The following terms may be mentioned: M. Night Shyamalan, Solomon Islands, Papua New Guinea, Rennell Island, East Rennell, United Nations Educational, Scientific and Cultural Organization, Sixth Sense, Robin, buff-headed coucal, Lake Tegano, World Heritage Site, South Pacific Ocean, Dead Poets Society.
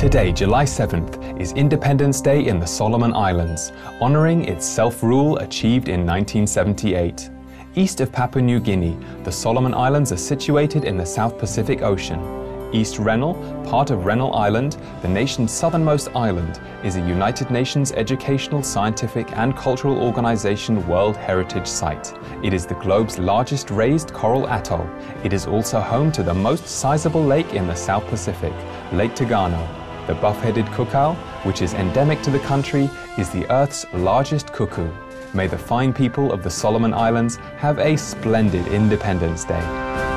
Today, July 7th, is Independence Day in the Solomon Islands, honouring its self-rule achieved in 1978. East of Papua New Guinea, the Solomon Islands are situated in the South Pacific Ocean. East Rennell, part of Rennell Island, the nation's southernmost island, is a United Nations Educational, Scientific and Cultural Organization World Heritage Site. It is the globe's largest raised coral atoll. It is also home to the most sizable lake in the South Pacific, Lake Tegano. The buff-headed cuckoo, which is endemic to the country, is the Earth's largest cuckoo. May the fine people of the Solomon Islands have a splendid Independence Day.